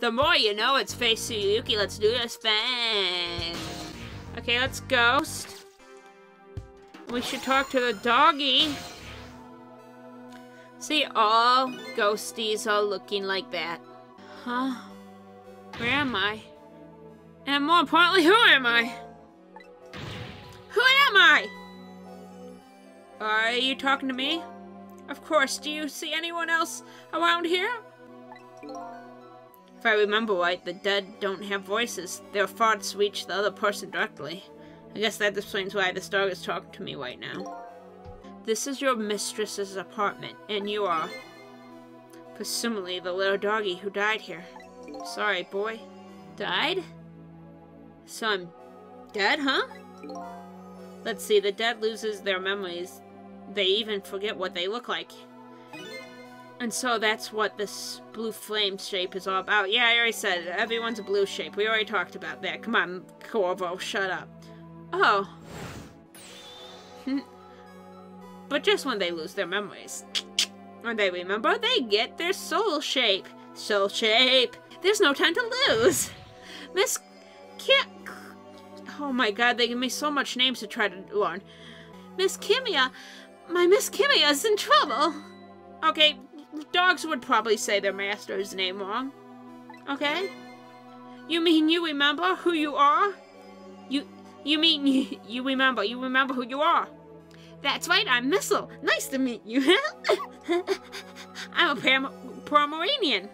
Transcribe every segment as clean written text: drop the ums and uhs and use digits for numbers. The more you know, it's FeisuYuki. Let's do this thing. Okay, let's ghost. We should talk to the doggy. See, all ghosties are looking like that. Huh? Where am I? And more importantly, who am I? Who am I? Are you talking to me? Of course. Do you see anyone else around here? If I remember right, the dead don't have voices. Their thoughts reach the other person directly. I guess that explains why this dog is talking to me right now. This is your mistress's apartment, and you are, presumably, the little doggy who died here. Sorry, boy. Died? So I'm dead, huh? Let's see, the dead loses their memories. They even forget what they look like. And so that's what this blue flame shape is all about. Yeah, I already said it. Everyone's a blue shape. We already talked about that. Come on, Corvo, shut up. Oh. But just when they lose their memories. When they remember, they get their soul shape. Soul shape. There's no time to lose. Miss can't... Oh my god, they give me so much names to try to learn. Miss Kimia. My Miss Kimia is in trouble. Okay, dogs would probably say their master's name wrong. Okay? You mean you remember who you are? You mean you remember who you are? That's right, I'm Missile. Nice to meet you. I'm a Pomeranian.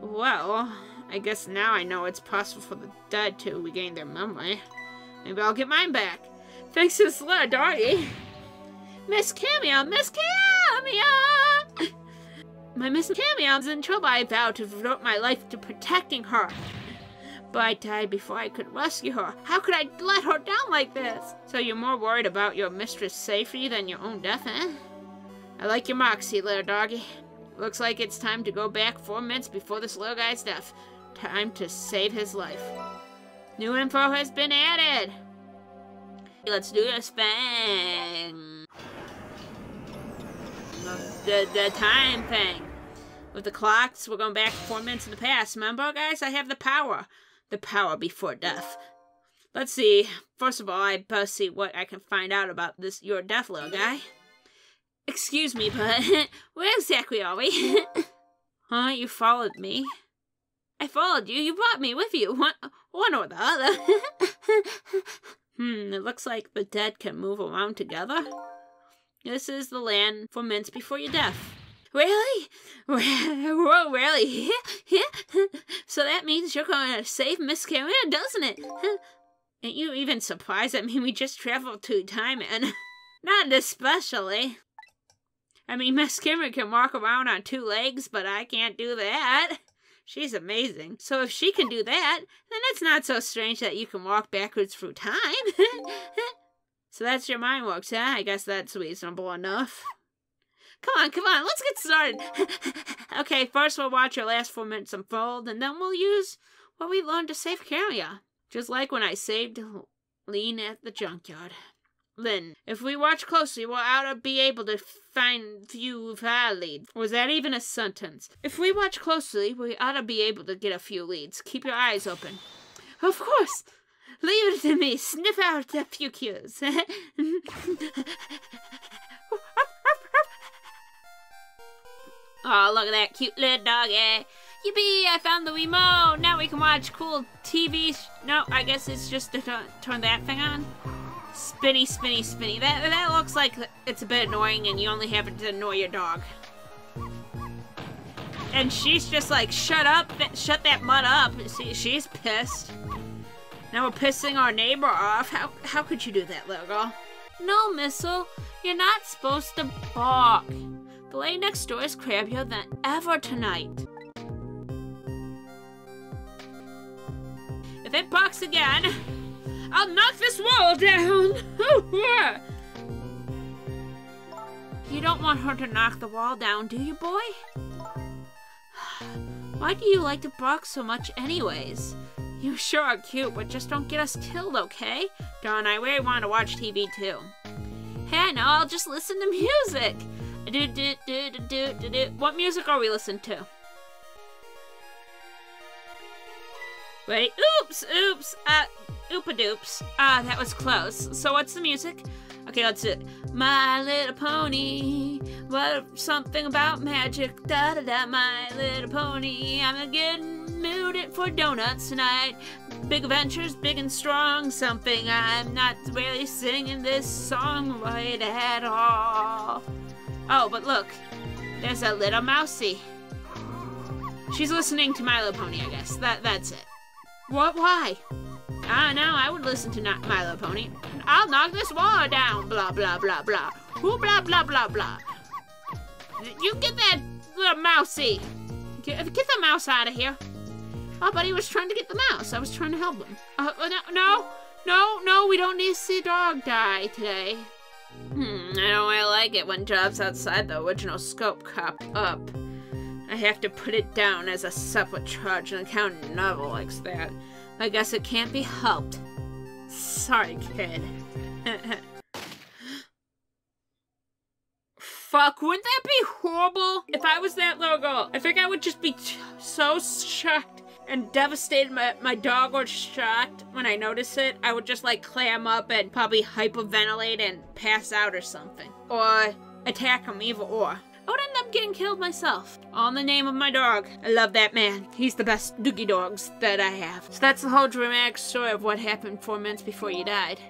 Well, I guess now I know it's possible for the dead to regain their memory. Maybe I'll get mine back. Thanks to this little doggy. Miss Camille! Miss Camille! My Miss Camille's in trouble. I vowed to devote my life to protecting her. But I died before I could rescue her. How could I let her down like this? So you're more worried about your mistress' safety than your own death, eh? I like your moxie, little doggy. Looks like it's time to go back 4 minutes before this little guy's death. Time to save his life. New info has been added. Let's do this thing. The time thing. With the clocks, we're going back 4 minutes in the past. Remember, guys? I have the power. The power before death. Let's see. First of all, I must see what I can find out about this, your death, little guy. Excuse me, but where exactly are we? Huh? You followed me? I followed you. You brought me with you. One or the other. It looks like the dead can move around together. This is the land 4 minutes before your death. Really? Whoa, really? So that means you're going to save Miss Karen, doesn't it? Ain't you even surprised? I mean, we just traveled through time and... Not especially. I mean, Miss Kimmerich can walk around on 2 legs, but I can't do that. She's amazing. So if she can do that, then it's not so strange that you can walk backwards through time. So that's your mind works, huh? I guess that's reasonable enough. Come on, let's get started. Okay, first we'll watch your last 4 minutes unfold, and then we'll use what we learned to save Kimia. Just like when I saved Lynn at the junkyard. Lynn, if we watch closely, we'll ought to be able to find few leads. Was that even a sentence? If we watch closely, we ought to be able to get a few leads. Keep your eyes open. Of course! Leave it to me. Sniff out a few cues. Oh, look at that cute little doggy. Yippee, I found the Wiimote. Now we can watch cool TV. No, I guess it's just to turn that thing on. Spinny, spinny, spinny. That looks like it's a bit annoying and you only have it to annoy your dog. And she's just like, shut up, shut that mutt up. See, she's pissed. Now we're pissing our neighbor off. How could you do that, little girl? No, Missile. You're not supposed to bark. The lady next door is crabbier than ever tonight. If it barks again, I'll knock this wall down. You don't want her to knock the wall down, do you, boy? Why do you like to bark so much anyways? You sure are cute, but just don't get us killed, okay? Darn, I really want to watch TV too. Hey, no, I'll just listen to music. What music are we listening to? Wait, oops, oopadoops. Ah, that was close. So what's the music? Okay, let's do it. My Little Pony, what something about magic, da-da-da, My Little Pony. I'm a good mood for donuts tonight. Big adventures, big and strong, something. I'm not really singing this song right at all. Oh, but look, there's a little mousey. She's listening to My Little Pony, I guess. That's it. What? Why? Ah, no, I would listen to not My Little Pony. I'll knock this wall down. Blah, blah, blah, blah. Who blah, blah, blah, blah. You get that little mousey. Get the mouse out of here. My buddy was trying to get the mouse. I was trying to help him. No, we don't need to see a dog die today. I don't really like it when jobs outside the original scope crop up. I have to put it down as a separate charge and account and novel likes that. I guess it can't be helped. Sorry, kid. Fuck, wouldn't that be horrible? If I was that little girl, I think I would just be so shocked and devastated. My dog was shocked when I noticed it. I would just like clam up and probably hyperventilate and pass out or something. Or attack him, either or. I would end up getting killed myself. All in the name of my dog. I love that man. He's the best doogie dogs that I have. So that's the whole dramatic story of what happened 4 minutes before you died.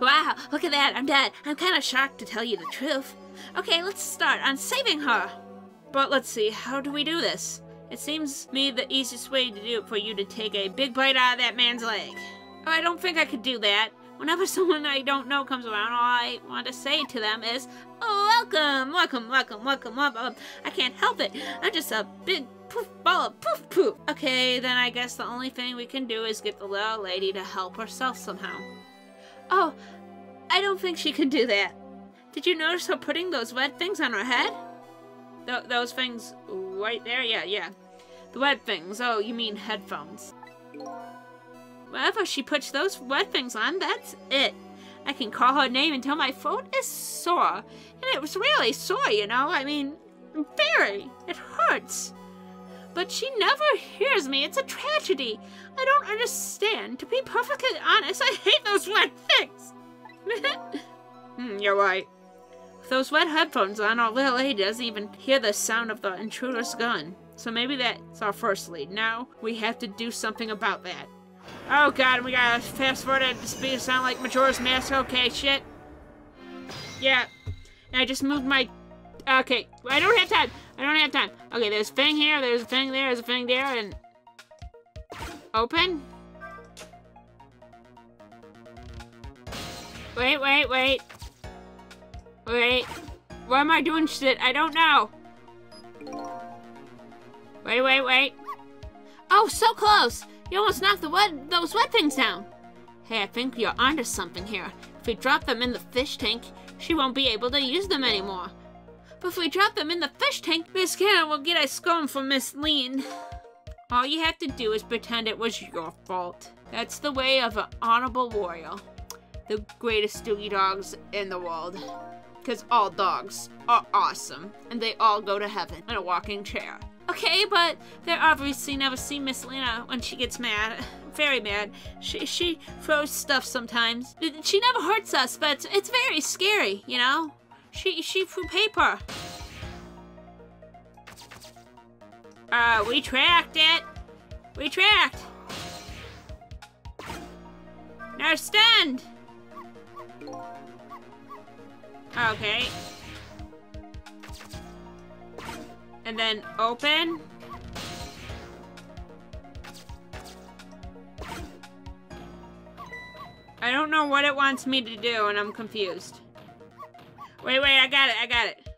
Wow, look at that, I'm dead. I'm kind of shocked to tell you the truth. Okay, let's start on saving her. But let's see, how do we do this? It seems to me the easiest way to do it for you to take a big bite out of that man's leg. Oh, I don't think I could do that. Whenever someone I don't know comes around, all I want to say to them is, "Oh, welcome, welcome, welcome, welcome, welcome. I can't help it. I'm just a big poof ball of poof poof." Okay, then I guess the only thing we can do is get the little lady to help herself somehow. Oh, I don't think she can do that. Did you notice her putting those red things on her head? Those things right there? Yeah. The red things. Oh, you mean headphones. Wherever she puts those red things on, that's it. I can call her name until my throat is sore. And it was really sore, you know? I mean, very. It hurts. But she never hears me. It's a tragedy. I don't understand. To be perfectly honest, I hate those red things. You're right. With those red headphones on, our little lady doesn't even hear the sound of the intruder's gun. So maybe that's our first lead. Now we have to do something about that. Oh god, we gotta fast forward at the speed of sound like Majora's Mask. Okay, shit. Yeah. And I just moved my... Okay, I don't have time. Okay, there's a thing here, there's a thing there, there's a thing there, and... Open? Wait. Why am I doing shit? I don't know. Wait. Oh, so close! You almost knocked those wet things down. Hey, I think you're onto something here. If we drop them in the fish tank, she won't be able to use them anymore. But if we drop them in the fish tank, Miss Karen will get a scold from Miss Lynn. All you have to do is pretend it was your fault. That's the way of an honorable warrior. The greatest doogie dogs in the world. Because all dogs are awesome, and they all go to heaven in a walking chair. Okay, but they're obviously never seen Miss Lena when she gets mad. Very mad. She throws stuff sometimes. She never hurts us, but it's very scary, you know? She threw paper. We tracked it. We tracked. Now stand. Okay. And then open. I don't know what it wants me to do, and I'm confused. Wait, I got it.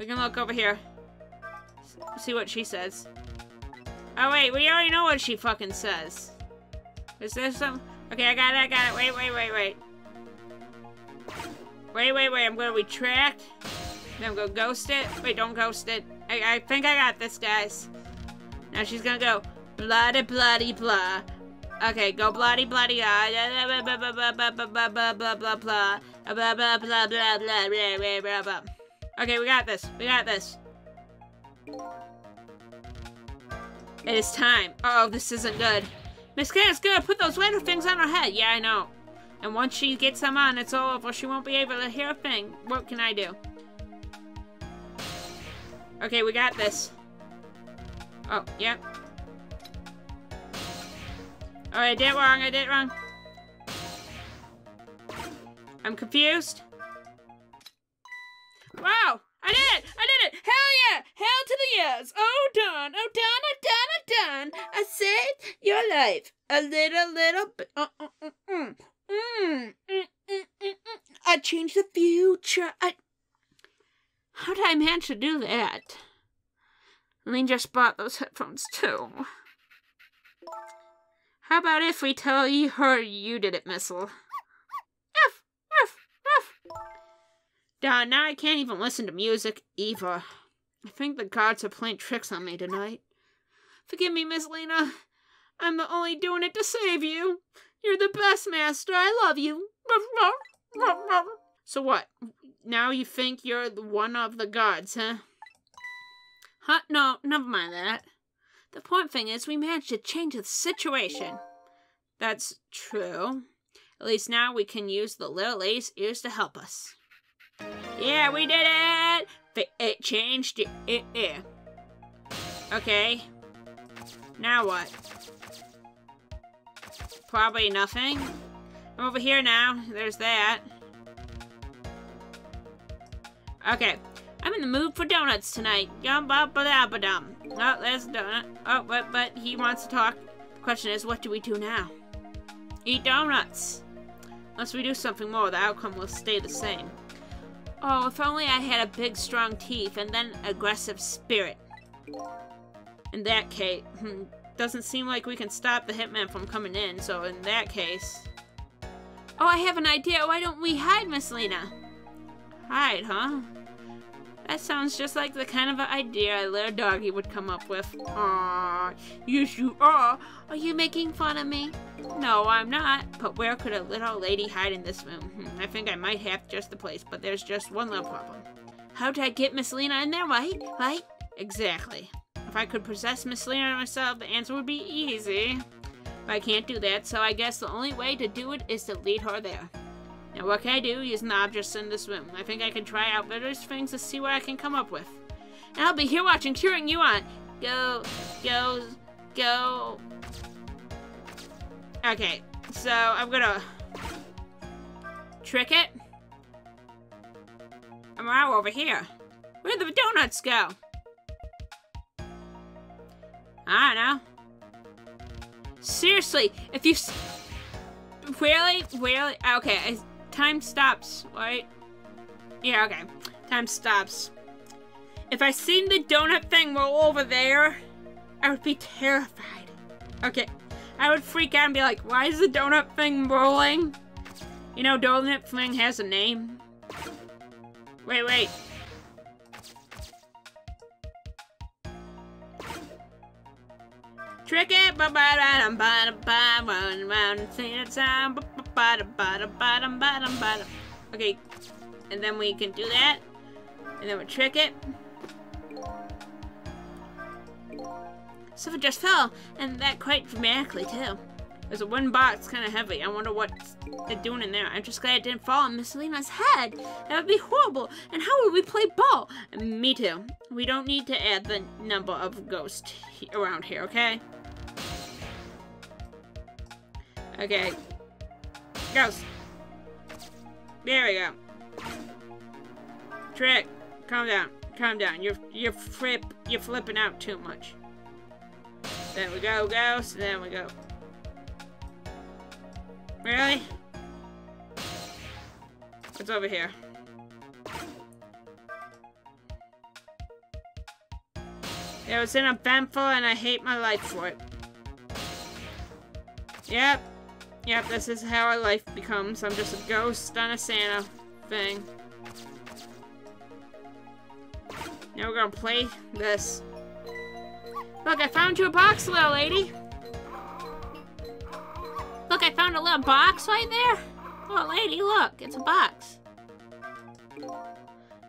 We can look over here. See what she says. Oh, wait, we already know what she fucking says. Is there some... Okay, I got it. Wait. Wait, I'm gonna retract. Then I'm gonna ghost it. Wait, don't ghost it. I think I got this, guys. Now she's gonna go bloody bloody blah. Okay, go bloody bloody blah blah blah blah blah blah blah blah blah blah blah blah blah blah blah. Okay, we got this. It is time. Uh oh, this isn't good. Miss Karen's gonna put those little things on her head. Yeah, I know. And once she gets them on, it's all over. She won't be able to hear a thing. What can I do? Okay, we got this. Oh, yep. Yeah. Alright, I did it wrong. I did it wrong. I'm confused. Wow! I did it! I did it! Hell yeah! Hell to the yes! Oh, Don! Oh, Don! Oh, Don! Oh, Don! I saved your life. A little bit. I changed the future. How did I manage to do that? Lynn just bought those headphones, too. How about if we tell her you did it, Missile? Don, now I can't even listen to music, either. I think the gods are playing tricks on me tonight. Forgive me, Miss Lena. I'm the only doing it to save you. You're the best, Master. I love you. So what? Now you think you're one of the gods, huh? Huh? No, never mind that. The point thing is we managed to change the situation. That's true. At least now we can use the little lady's ears to help us. Yeah, we did it! It changed it. Yeah. Okay. Now what? Probably nothing. I'm over here now. There's that. Okay. I'm in the mood for donuts tonight. Yum ba ba ba dum. Oh, there's a donut. Oh, but he wants to talk. The question is, what do we do now? Eat donuts. Unless we do something more, the outcome will stay the same. Oh, if only I had a big, strong teeth and then aggressive spirit. In that case, doesn't seem like we can stop the hitman from coming in, so in that case... Oh, I have an idea. Why don't we hide, Miss Lena? Hide, huh? That sounds just like the kind of idea a little doggy would come up with. Aww, yes you are. Are you making fun of me? No, I'm not. But where could a little lady hide in this room? I think I might have just the place, but there's just one little problem. How did I get Miss Lena in there, right? Right? Exactly. If I could possess Miss Lena myself, the answer would be easy. But I can't do that, so I guess the only way to do it is to lead her there. Now what can I do using the objects in this room? I think I can try out various things to see what I can come up with. And I'll be here watching, cheering you on. Go, go, go. Okay, so I'm gonna trick it. I'm out over here. Where'd the donuts go? I don't know. Seriously, if you... Really? Okay, time stops, right? Yeah, okay. Time stops. If I seen the donut thing roll over there, I would be terrified. Okay, I would freak out and be like, why is the donut thing rolling? You know, donut thing has a name. Wait. Trick it, ba-ba-da-dum-ba-da-ba, run around and sing a time, ba-ba-da-ba-da-ba-dum-ba-dum-ba-dum. Okay, and then we can do that, and then we trick it. So it just fell, and that quite dramatically, too. There's a wooden box, kind of heavy. I wonder what they're doing in there. I'm just glad it didn't fall on Miss Lena's head. That would be horrible, and how would we play ball? Me too. We don't need to add the number of ghosts around here, okay? Okay. Ghost. There we go. Trick. Calm down. Calm down. You're flipping out too much. There we go, ghost. There we go. Really? What's over here? It was uneventful and I hate my life for it. Yep, this is how our life becomes. I'm just a ghost on a Santa thing. Now we're gonna play this. Look, I found you a box, little lady. Look, I found a little box right there. Oh, lady, look, it's a box.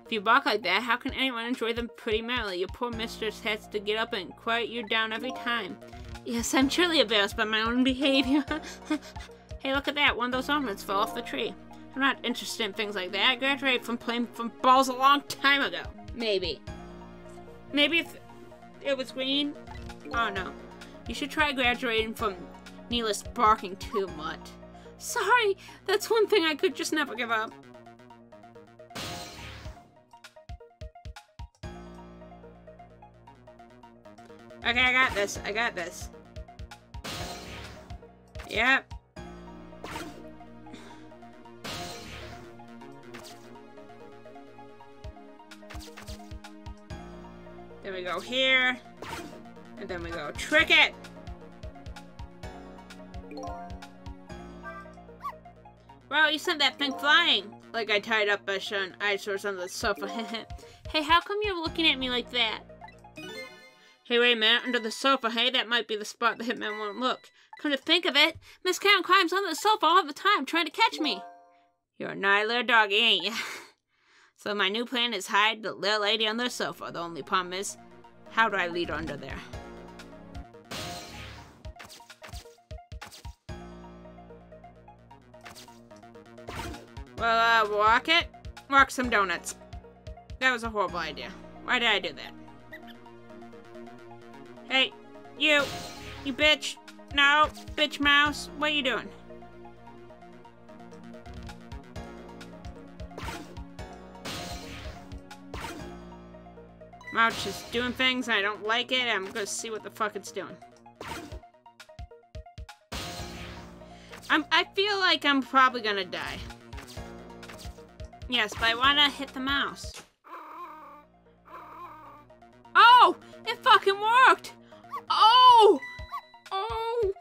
If you bark like that, how can anyone enjoy them pretty merrily? Your poor mistress has to get up and quiet you down every time. Yes, I'm truly embarrassed by my own behavior. Hey, look at that. One of those ornaments fell off the tree. I'm not interested in things like that. I graduated from playing from balls a long time ago. Maybe. Maybe if it was green. Oh, no. You should try graduating from needless barking too much. Sorry, that's one thing I could just never give up. Okay, I got this. I got this. Yep. Then we go here. And then we go trick it! Wow, you sent that thing flying! Like I tied up by showing eyesores on the sofa. Hey, how come you're looking at me like that? Hey, wait a minute, under the sofa, hey, that might be the spot the hitman won't look. Come to think of it, Miss Karen climbs under the sofa all the time trying to catch me. You're a naughty little doggy, ain't ya? So my new plan is hide the little lady on the sofa. The only problem is, how do I lead her under there? Well, walk it. Walk some donuts. That was a horrible idea. Why did I do that? Hey, you bitch. No, bitch mouse, what are you doing? Mouse is doing things, I don't like it, I'm gonna see what the fuck it's doing. I feel like I'm probably gonna die. Yes, but I wanna hit the mouse. Oh! It fucking worked! Oh! Oh!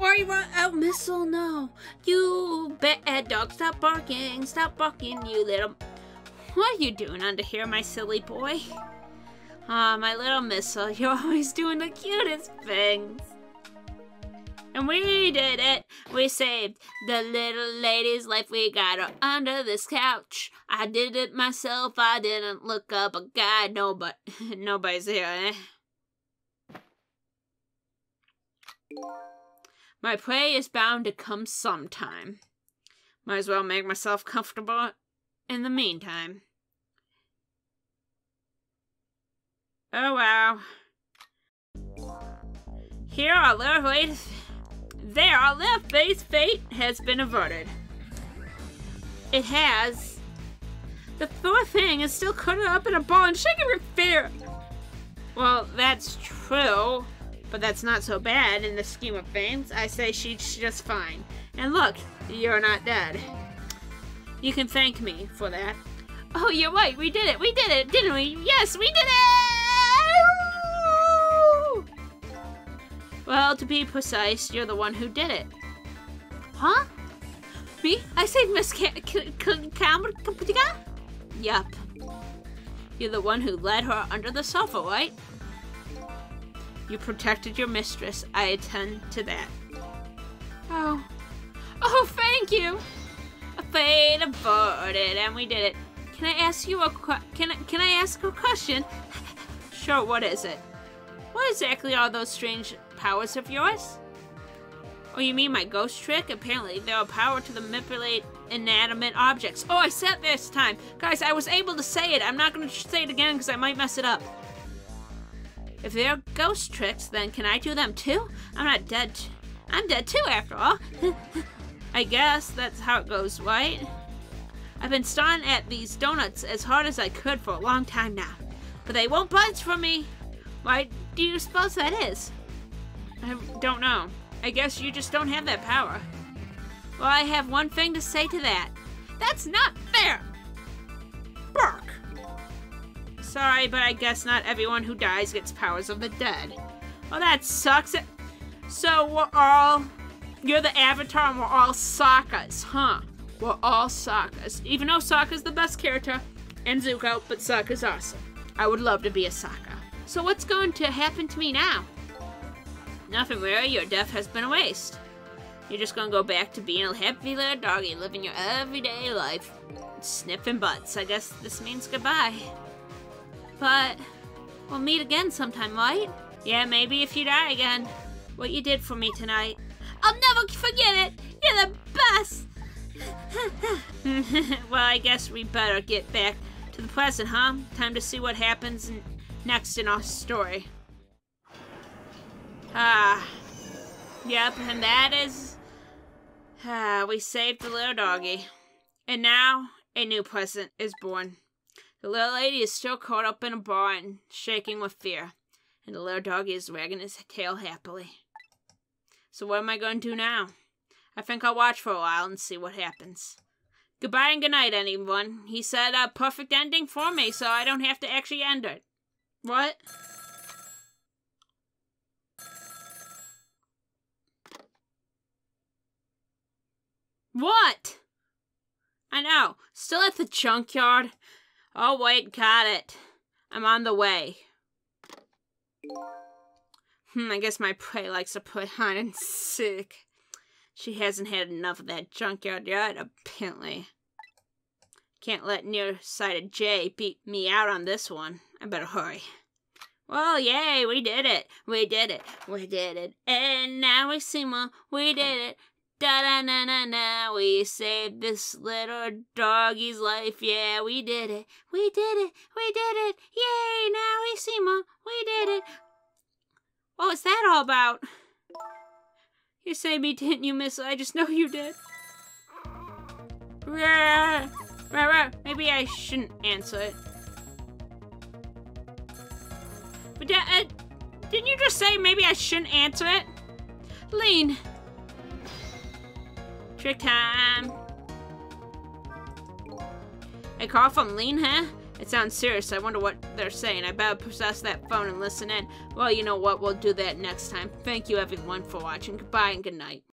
Or you want out, Missile? No. You bad dog, stop barking. Stop barking, you little... What are you doing under here, my silly boy? Ah, my little Missile, you're always doing the cutest things. And we did it. We saved the little lady's life. We got her under this couch. I did it myself. I didn't look up a guide. Nobody's here, eh? My prey is bound to come sometime. Might as well make myself comfortable in the meantime. Oh, wow. Here our little lady's... There, our little lady's fate has been averted. It has. The poor thing is still cuddled up in a ball and shaking with fear. Well, that's true. But that's not so bad in the scheme of things. I say she's just fine. And look, you're not dead. You can thank me for that. Oh, you're right. We did it. We did it, didn't we? Yes, we did it! Well, to be precise, you're the one who did it. Huh? Me? I saved Miss Kamika? Yup. You're the one who led her under the sofa, right? You protected your mistress. I attend to that. Oh. Oh, thank you! A fate averted, and we did it. Can I ask you a can I ask a question? Sure, what is it? What exactly are those strange powers of yours? Oh, you mean my ghost trick? Apparently, they're a power to manipulate inanimate objects. Oh, I said this time. Guys, I was able to say it. I'm not going to say it again because I might mess it up. If they're ghost tricks, then can I do them too? I'm not dead. I'm dead too, after all. I guess that's how it goes, right? I've been staring at these donuts as hard as I could for a long time now, but they won't budge for me. Why do you suppose that is? I don't know. I guess you just don't have that power. Well, I have one thing to say to that. That's not fair! Bark! Sorry, but I guess not everyone who dies gets powers of the dead. Well, that sucks. So we're all... You're the Avatar and we're all Sokka's, huh? We're all Sokka's. Even though Sokka's the best character, and Zuko, but Sokka's awesome. I would love to be a Sokka. So what's going to happen to me now? Nothing really, your death has been a waste. You're just gonna go back to being a happy little doggy, living your everyday life, sniffing butts. I guess this means goodbye. But we'll meet again sometime, right? Yeah, maybe if you die again. what you did for me tonight. I'll never forget it! You're the best! Well, I guess we better get back to the present, huh? Time to see what happens next in our story. Yep, and that is... we saved the little doggy. And now, a new present is born. The little lady is still caught up in a barn, shaking with fear. And the little doggy is wagging his tail happily. So what am I going to do now? I think I'll watch for a while and see what happens. Goodbye and goodnight, everyone. He said a perfect ending for me, so I don't have to actually end it. What? What? I know. Still at the junkyard? Oh, wait, got it. I'm on the way. I guess my prey likes to play hide and seek. She hasn't had enough of that junkyard yet, apparently. Can't let nearsighted Jay beat me out on this one. I better hurry. Well, yay, we did it. We did it. We did it. And now we see more. We did it. Da-da-na-na-na, we saved this little doggy's life, yeah, we did it, we did it, we did it, yay, now we see more, we did it. What was that all about? You saved me, didn't you, Missile? I just know you did. Maybe I shouldn't answer it. But didn't you just say maybe I shouldn't answer it? Lynn. Trick time. A call from Lynn, huh? It sounds serious. I wonder what they're saying. I better possess that phone and listen in. Well, you know what? We'll do that next time. Thank you, everyone, for watching. Goodbye and good night.